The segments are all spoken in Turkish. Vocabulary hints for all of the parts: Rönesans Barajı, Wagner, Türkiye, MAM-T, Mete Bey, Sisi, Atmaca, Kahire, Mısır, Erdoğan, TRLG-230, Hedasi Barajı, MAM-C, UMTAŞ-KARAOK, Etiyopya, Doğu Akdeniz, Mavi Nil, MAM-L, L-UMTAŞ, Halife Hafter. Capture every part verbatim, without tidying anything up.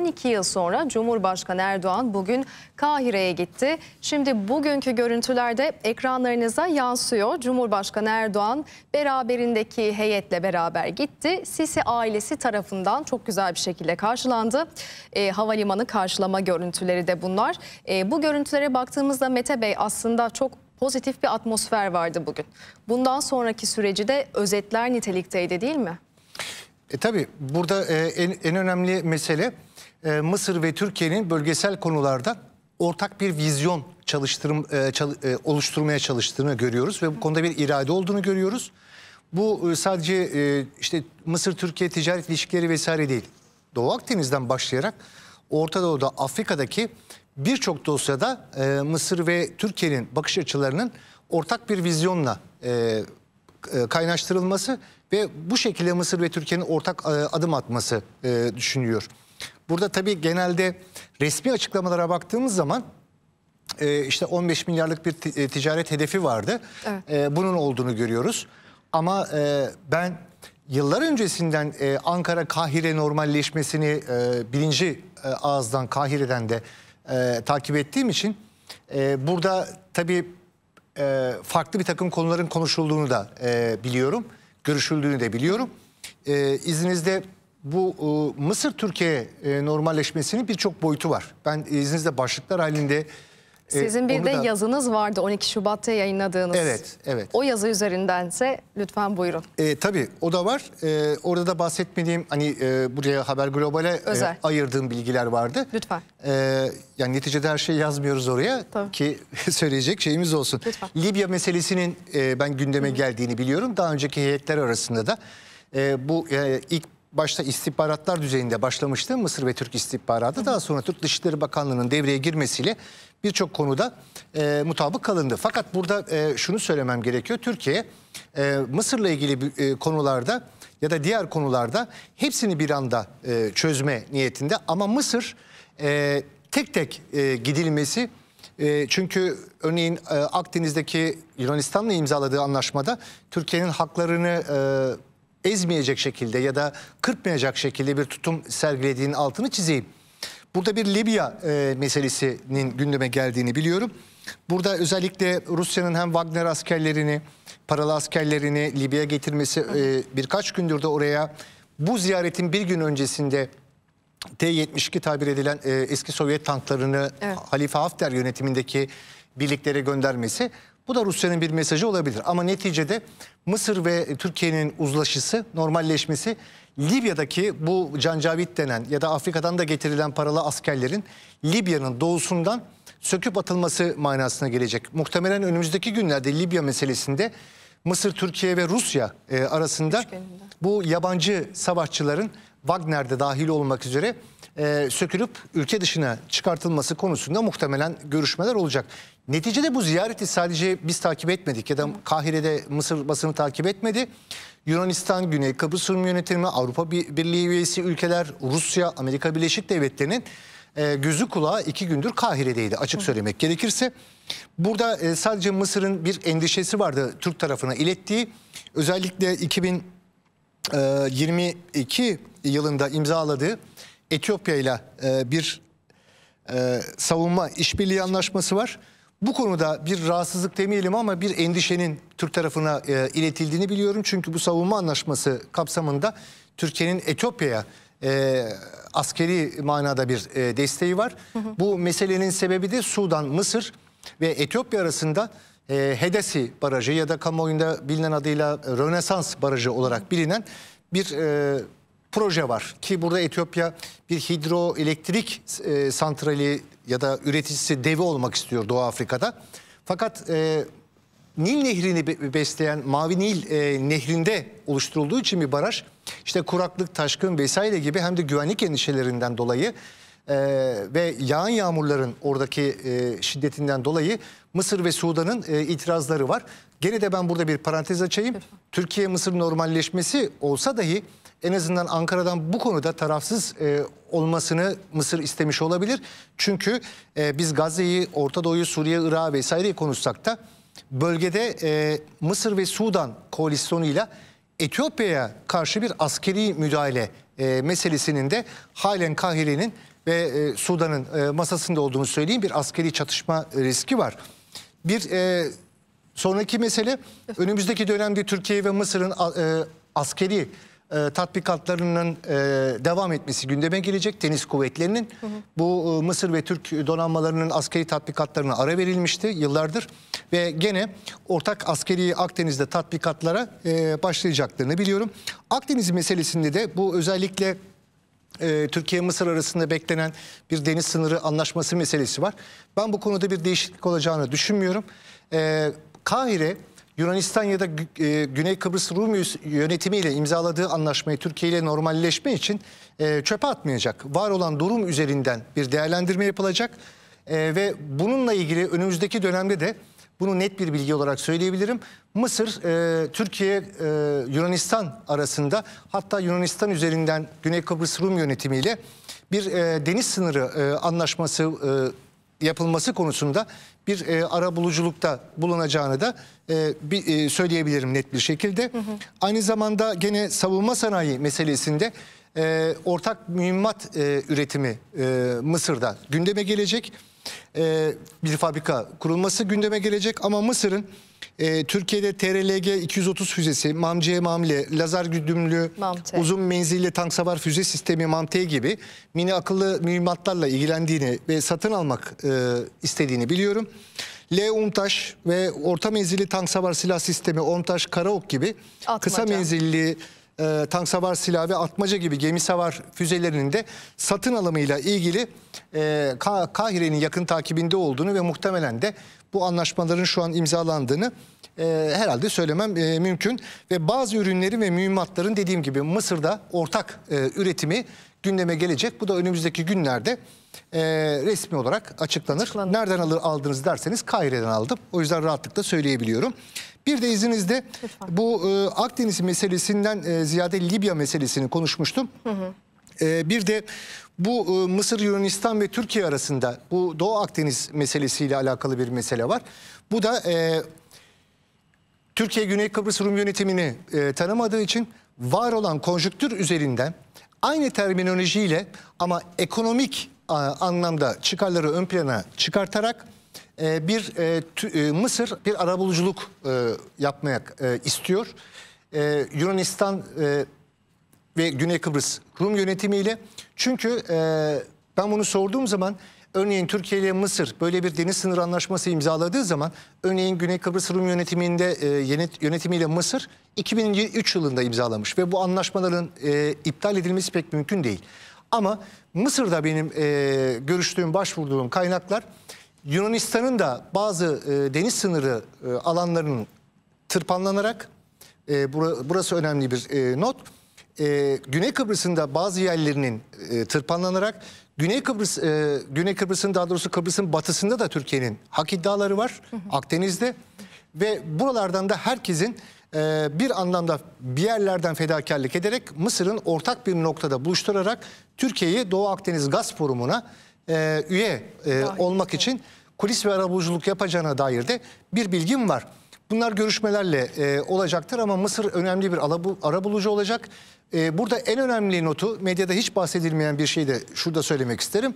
on iki yıl sonra Cumhurbaşkanı Erdoğan bugün Kahire'ye gitti. Şimdi bugünkü görüntülerde ekranlarınıza yansıyor. Cumhurbaşkanı Erdoğan beraberindeki heyetle beraber gitti. Sisi ailesi tarafından çok güzel bir şekilde karşılandı. E, havalimanı karşılama görüntüleri de bunlar. E, bu görüntülere baktığımızda Mete Bey, aslında çok pozitif bir atmosfer vardı bugün. Bundan sonraki süreci de özetler nitelikteydi, değil mi? E, tabii burada e, en, en önemli mesele e, Mısır ve Türkiye'nin bölgesel konularda ortak bir vizyon çalıştırım, e, çal, e, oluşturmaya çalıştığını görüyoruz. Ve bu konuda bir irade olduğunu görüyoruz. Bu e, sadece e, işte Mısır-Türkiye ticaret ilişkileri vesaire değil. Doğu Akdeniz'den başlayarak Orta Doğu'da, Afrika'daki birçok dosyada e, Mısır ve Türkiye'nin bakış açılarının ortak bir vizyonla e, kaynaştırılması ve bu şekilde Mısır ve Türkiye'nin ortak adım atması düşünülüyor. Burada tabii genelde resmi açıklamalara baktığımız zaman işte on beş milyarlık bir ticaret hedefi vardı. Evet. Bunun olduğunu görüyoruz. Ama ben yıllar öncesinden Ankara-Kahire normalleşmesini birinci ağızdan, Kahire'den de takip ettiğim için burada tabii farklı bir takım konuların konuşulduğunu da biliyorum, görüşüldüğünü de biliyorum. İzninizle bu Mısır-Türkiye normalleşmesinin birçok boyutu var. Ben izninizle başlıklar halinde... Sizin bir de da... yazınız vardı on iki Şubat'ta yayınladığınız. Evet, evet. O yazı üzerindense lütfen buyurun. E, tabii o da var. E, orada da bahsetmediğim, hani e, buraya Haber Global'e e, ayırdığım bilgiler vardı. Lütfen. E, yani neticede her şeyi yazmıyoruz oraya, tabii ki söyleyecek şeyimiz olsun. Lütfen. Libya meselesinin e, ben gündeme Hı. geldiğini biliyorum. Daha önceki heyetler arasında da e, bu e, ilk başta istihbaratlar düzeyinde başlamıştı. Mısır ve Türk istihbaratı, Hı. daha sonra Türk Dışişleri Bakanlığı'nın devreye girmesiyle birçok konuda e, mutabık kalındı. Fakat burada e, şunu söylemem gerekiyor. Türkiye e, Mısır'la ilgili e, konularda ya da diğer konularda hepsini bir anda e, çözme niyetinde. Ama Mısır e, tek tek e, gidilmesi, e, çünkü örneğin e, Akdeniz'deki Yunanistan'la imzaladığı anlaşmada Türkiye'nin haklarını e, ezmeyecek şekilde ya da kırpmayacak şekilde bir tutum sergilediğinin altını çizeyim. Burada bir Libya e, meselesinin gündeme geldiğini biliyorum. Burada özellikle Rusya'nın hem Wagner askerlerini, paralı askerlerini Libya'ya getirmesi, e, birkaç gündür de oraya, bu ziyaretin bir gün öncesinde T yetmiş iki tabir edilen e, eski Sovyet tanklarını, evet, Halife Hafter yönetimindeki birliklere göndermesi, bu da Rusya'nın bir mesajı olabilir. Ama neticede Mısır ve Türkiye'nin uzlaşısı, normalleşmesi, Libya'daki bu cancavit denen ya da Afrika'dan da getirilen paralı askerlerin Libya'nın doğusundan söküp atılması manasına gelecek. Muhtemelen önümüzdeki günlerde Libya meselesinde Mısır, Türkiye ve Rusya e, arasında bu yabancı savaşçıların Wagner'de dahil olmak üzere e, sökülüp ülke dışına çıkartılması konusunda muhtemelen görüşmeler olacak. Neticede bu ziyareti sadece biz takip etmedik ya da Kahire'de Mısır basını takip etmedi. Yunanistan, Güney Kıbrıs Rum Yönetimi, Avrupa Birliği üyesi ülkeler, Rusya, Amerika Birleşik Devletleri'nin e, gözü kulağı iki gündür Kahire'deydi, açık söylemek gerekirse. Burada e, sadece Mısır'ın bir endişesi vardı Türk tarafına ilettiği. Özellikle iki bin yirmi iki yılında imzaladığı Etiyopya ile bir e, savunma işbirliği anlaşması var. Bu konuda bir rahatsızlık demeyelim ama bir endişenin Türk tarafına e, iletildiğini biliyorum. Çünkü bu savunma anlaşması kapsamında Türkiye'nin Etiyopya'ya e, askeri manada bir e, desteği var. Hı hı. Bu meselenin sebebi de Sudan, Mısır ve Etiyopya arasında e, Hedasi Barajı ya da kamuoyunda bilinen adıyla Rönesans Barajı olarak bilinen bir e, proje var. Ki burada Etiyopya bir hidroelektrik e, santrali ya da üreticisi devi olmak istiyor Doğu Afrika'da. Fakat e, Nil Nehri'ni besleyen Mavi Nil e, Nehri'nde oluşturulduğu için bir baraj, işte kuraklık, taşkın vesaire gibi hem de güvenlik endişelerinden dolayı e, ve yağan yağmurların oradaki e, şiddetinden dolayı Mısır ve Sudan'ın e, itirazları var. Gene de ben burada bir parantez açayım. Türkiye-Mısır normalleşmesi olsa dahi en azından Ankara'dan bu konuda tarafsız e, olmasını Mısır istemiş olabilir. Çünkü e, biz Gazze'yi, Orta Doğu'yu, Suriye, Irak'ı vesaireyi konuşsak da bölgede e, Mısır ve Sudan koalisyonuyla Etiyopya'ya karşı bir askeri müdahale e, meselesinin de halen Kahire'nin ve e, Sudan'ın e, masasında olduğunu söyleyeyim. Bir askeri çatışma riski var. Bir e, sonraki mesele, önümüzdeki dönemde Türkiye ve Mısır'ın e, askeri e, tatbikatlarının e, devam etmesi gündeme gelecek. Deniz kuvvetlerinin, hı hı. bu e, Mısır ve Türk donanmalarının askeri tatbikatlarına ara verilmişti yıllardır. Ve gene ortak askeri Akdeniz'de tatbikatlara e, başlayacaklarını biliyorum. Akdeniz meselesinde de bu özellikle e, Türkiye-Mısır arasında beklenen bir deniz sınırı anlaşması meselesi var. Ben bu konuda bir değişiklik olacağını düşünmüyorum. E, Kahire, Yunanistan ya da e, Güney Kıbrıs Rum yönetimiyle imzaladığı anlaşmayı Türkiye ile normalleşme için e, çöpe atmayacak. Var olan durum üzerinden bir değerlendirme yapılacak e, ve bununla ilgili önümüzdeki dönemde de bunu net bir bilgi olarak söyleyebilirim. Mısır, e, Türkiye, e, Yunanistan arasında, hatta Yunanistan üzerinden Güney Kıbrıs Rum yönetimiyle bir e, deniz sınırı e, anlaşması e, yapılması konusunda bir e, ara buluculukta bulunacağını da e, bir, e, söyleyebilirim net bir şekilde. Hı hı. Aynı zamanda gene savunma sanayi meselesinde e, ortak mühimmat e, üretimi e, Mısır'da gündeme gelecek. E, bir fabrika kurulması gündeme gelecek ama Mısır'ın e, Türkiye'de T R L G iki yüz otuz füzesi, MAM-C, MAM-L, lazer güdümlü MAM-T, uzun menzilli tank savar füze sistemi MAM-T gibi mini akıllı mühimmatlarla ilgilendiğini ve satın almak e, istediğini biliyorum. L-UMTAŞ ve orta menzilli tank savar silah sistemi UMTAŞ-KARAOK gibi Atmaca. Kısa menzilli e, tank savar silahı ve Atmaca gibi gemi savar füzelerinin de satın alımıyla ilgili e, Kahire'nin yakın takibinde olduğunu ve muhtemelen de bu anlaşmaların şu an imzalandığını e, herhalde söylemem e, mümkün. Ve bazı ürünlerin ve mühimmatların dediğim gibi Mısır'da ortak e, üretimi gündeme gelecek. Bu da önümüzdeki günlerde e, resmi olarak açıklanır. Açıklandı. Nereden alır, aldınız derseniz Kahire'den aldım. O yüzden rahatlıkla söyleyebiliyorum. Bir de izninizle lütfen. Bu e, Akdeniz meselesinden e, ziyade Libya meselesini konuşmuştum. Hı hı. E, bir de bu e, Mısır, Yunanistan ve Türkiye arasında bu Doğu Akdeniz meselesiyle alakalı bir mesele var. Bu da e, Türkiye Güney Kıbrıs Rum yönetimini e, tanımadığı için var olan konjüktür üzerinden aynı terminolojiyle ama ekonomik anlamda çıkarları ön plana çıkartarak bir Mısır bir arabuluculuk yapmak istiyor. Yunanistan ve Güney Kıbrıs Rum yönetimiyle. Çünkü ben bunu sorduğum zaman örneğin Türkiye ile Mısır böyle bir deniz sınırı anlaşması imzaladığı zaman örneğin Güney Kıbrıs Rum yönetiminde yönetimiyle Mısır iki bin üç yılında imzalamış ve bu anlaşmaların e, iptal edilmesi pek mümkün değil. Ama Mısır'da benim e, görüştüğüm, başvurduğum kaynaklar Yunanistan'ın da bazı e, deniz sınırı e, alanlarının tırpanlanarak, e, bura, burası önemli bir e, not, e, Güney Kıbrıs'ın da bazı yerlerinin e, tırpanlanarak, Güney Kıbrıs, e, Güney Kıbrıs'ın daha doğrusu Kıbrıs'ın batısında da Türkiye'nin hak iddiaları var, hı hı. Akdeniz'de ve buralardan da herkesin bir anlamda bir yerlerden fedakarlık ederek Mısır'ın ortak bir noktada buluşturarak Türkiye'yi Doğu Akdeniz Gaz Forumu'na e, üye e, olmak için kulis ve arabuluculuk yapacağına dair de bir bilgim var. Bunlar görüşmelerle e, olacaktır ama Mısır önemli bir arabulucu olacak. E, burada en önemli notu, medyada hiç bahsedilmeyen bir şey de şurada söylemek isterim.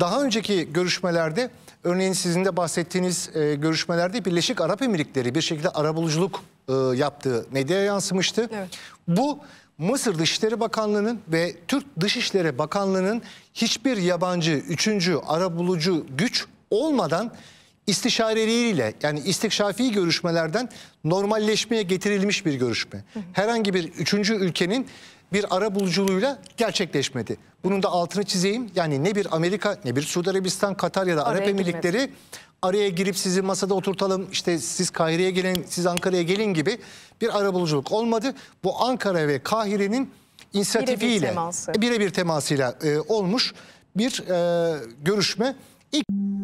Daha önceki görüşmelerde, örneğin sizin de bahsettiğiniz e, görüşmelerde Birleşik Arap Emirlikleri bir şekilde arabuluculuk e, yaptığı medyaya yansımıştı. Evet. Bu Mısır Dışişleri Bakanlığı'nın ve Türk Dışişleri Bakanlığı'nın hiçbir yabancı, üçüncü arabulucu güç olmadan istişareleriyle, yani istikşafi görüşmelerden normalleşmeye getirilmiş bir görüşme. Hı hı. Herhangi bir üçüncü ülkenin bir arabuluculuğuyla gerçekleşmedi. Bunun da altını çizeyim. Yani ne bir Amerika, ne bir Suudi Arabistan, Katar ya da Arap Emirlikleri araya girip sizi masada oturtalım, işte siz Kahire'ye gelin, siz Ankara'ya gelin gibi bir arabuluculuk olmadı. Bu Ankara ve Kahire'nin inisiyatifiyle, birebir temasıyla e, olmuş bir e, görüşme. İlk...